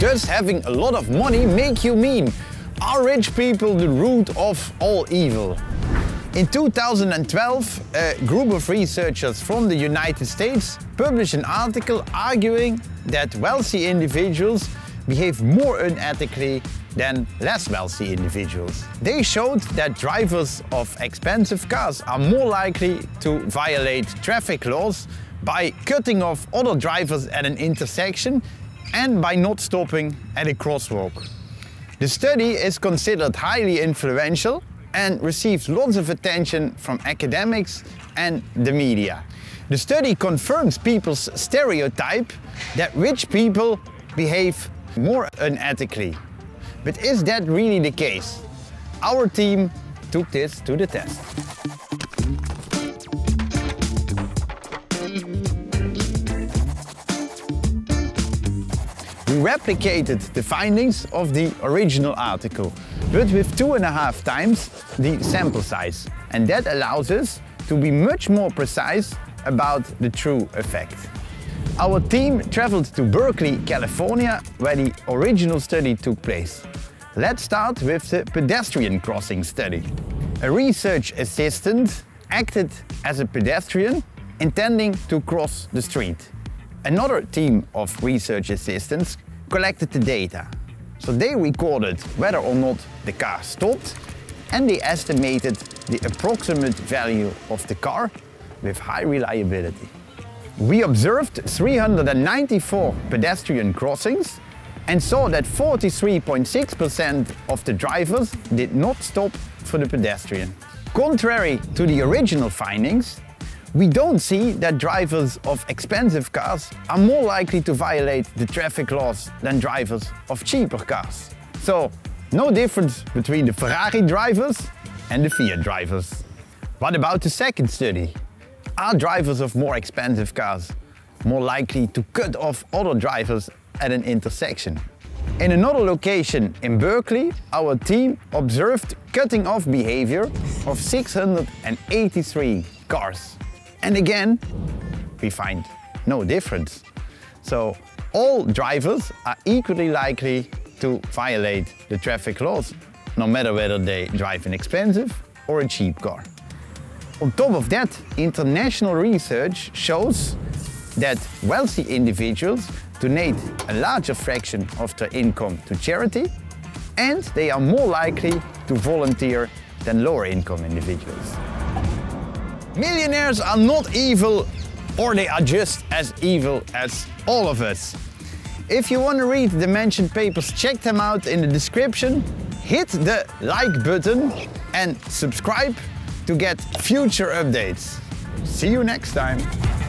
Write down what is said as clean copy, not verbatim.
Does having a lot of money make you mean? Are rich people the root of all evil? In 2012, a group of researchers from the United States published an article arguing that wealthy individuals behave more unethically than less wealthy individuals. They showed that drivers of expensive cars are more likely to violate traffic laws by cutting off other drivers at an intersection and by not stopping at a crosswalk. The study is considered highly influential and receives lots of attention from academics and the media. The study confirms people's stereotype that rich people behave more unethically. But is that really the case? Our team took this to the test. We replicated the findings of the original article, but with 2.5 times the sample size. And that allows us to be much more precise about the true effect. Our team traveled to Berkeley, California, where the original study took place. Let's start with the pedestrian crossing study. A research assistant acted as a pedestrian intending to cross the street. Another team of research assistants collected the data. So they recorded whether or not the car stopped and they estimated the approximate value of the car with high reliability. We observed 394 pedestrian crossings and saw that 43.6% of the drivers did not stop for the pedestrian. Contrary to the original findings, we don't see that drivers of expensive cars are more likely to violate the traffic laws than drivers of cheaper cars. So, no difference between the Ferrari drivers and the Fiat drivers. What about the second study? Are drivers of more expensive cars more likely to cut off other drivers at an intersection? In another location in Berkeley, our team observed cutting off behavior of 683 cars. And again, we find no difference. So all drivers are equally likely to violate the traffic laws, no matter whether they drive an expensive or a cheap car. On top of that, international research shows that wealthy individuals donate a larger fraction of their income to charity, and they are more likely to volunteer than lower income individuals. Millionaires are not evil, or they are just as evil as all of us. If you want to read the mentioned papers, check them out in the description. Hit the like button and subscribe to get future updates. See you next time.